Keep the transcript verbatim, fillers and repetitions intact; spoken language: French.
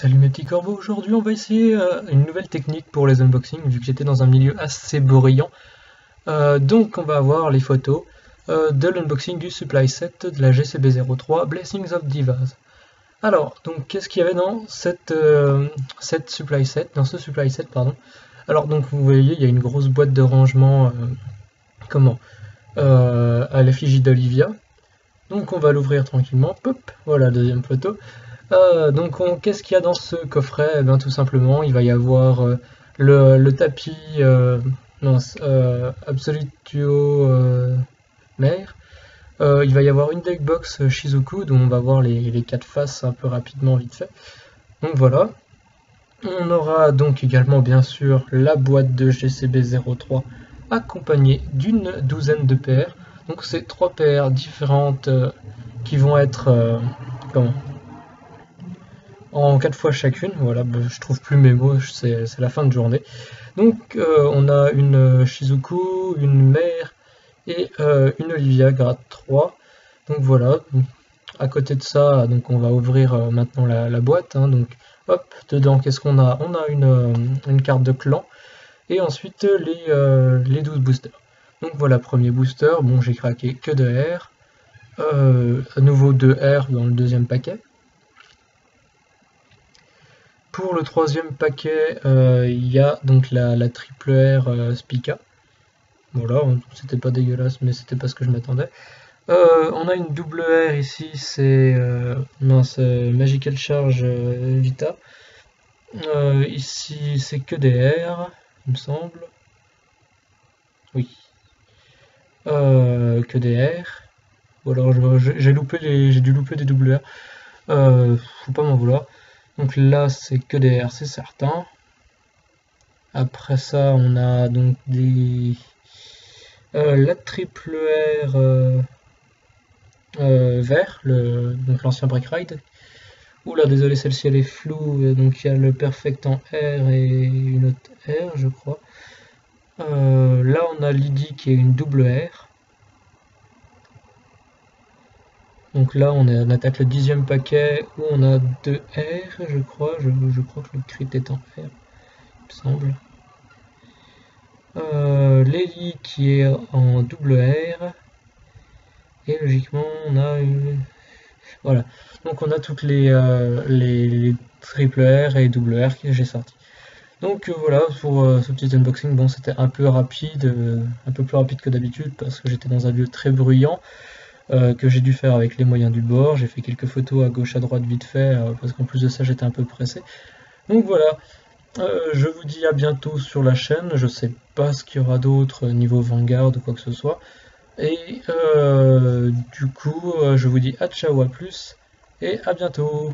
Salut mes petits corbeaux, aujourd'hui on va essayer euh, une nouvelle technique pour les unboxings vu que j'étais dans un milieu assez bruyant. Euh, donc on va avoir les photos euh, de l'unboxing du supply set de la G C B zéro trois Blessings of Divas. Alors, donc qu'est-ce qu'il y avait dans cette, euh, cette supply set, dans ce supply set pardon. Alors donc vous voyez il y a une grosse boîte de rangement euh, comment euh, à l'effigie d'Olivia. Donc on va l'ouvrir tranquillement, pop, voilà deuxième photo. Euh, donc qu'est-ce qu'il y a dans ce coffret? Eh bien, tout simplement il va y avoir euh, le, le tapis euh, non, euh, Absolute Duo euh, Mère, euh, il va y avoir une deckbox Shizuku dont on va voir les, les quatre faces un peu rapidement vite fait. Donc voilà, on aura donc également bien sûr la boîte de G C B zéro trois accompagnée d'une douzaine de paires. Donc c'est trois paires différentes euh, qui vont être euh, comment en quatre fois chacune, voilà, je trouve plus mes mots, c'est la fin de journée. Donc euh, on a une Shizuku, une Mère et euh, une Olivia grade trois. Donc voilà, à côté de ça, donc on va ouvrir euh, maintenant la, la boîte. Hein, donc hop, dedans, qu'est-ce qu'on a? On a une, une carte de clan et ensuite les, euh, les douze boosters. Donc voilà, premier booster, bon j'ai craqué que de R, euh, à nouveau deux R dans le deuxième paquet. Pour le troisième paquet, il euh, y a donc la, la triple R euh, Spica. Voilà, c'était pas dégueulasse, mais c'était pas ce que je m'attendais. Euh, on a une double R ici, c'est euh, Magical Charge euh, Vita. Euh, ici, c'est que des R, il me semble. Oui. Euh, que des R. Ou alors, j'ai loupé les, j'ai dû louper des double R. Euh, faut pas m'en vouloir. Donc là c'est que des R, c'est certain. Après ça on a donc des euh, la triple R euh, euh, vert, le... donc l'ancien break ride. Oula désolé celle-ci elle est floue, donc il y a le perfect en R et une autre R je crois. Euh, là on a Lydie qui est une double R. Donc là on, est, on attaque le dixième paquet où on a deux R je crois, je, je crois que le crit est en R, il me semble. Euh, Lélie qui est en double R, et logiquement on a une... Voilà, donc on a toutes les, euh, les, les triple R et double R que j'ai sorti. Donc euh, voilà pour euh, ce petit unboxing, bon c'était un peu rapide, euh, un peu plus rapide que d'habitude parce que j'étais dans un lieu très bruyant. Euh, que j'ai dû faire avec les moyens du bord, j'ai fait quelques photos à gauche à droite vite fait, euh, parce qu'en plus de ça j'étais un peu pressé. Donc voilà, euh, je vous dis à bientôt sur la chaîne, je sais pas ce qu'il y aura d'autre niveau Vanguard ou quoi que ce soit, et euh, du coup euh, je vous dis à ciao, à plus, et à bientôt.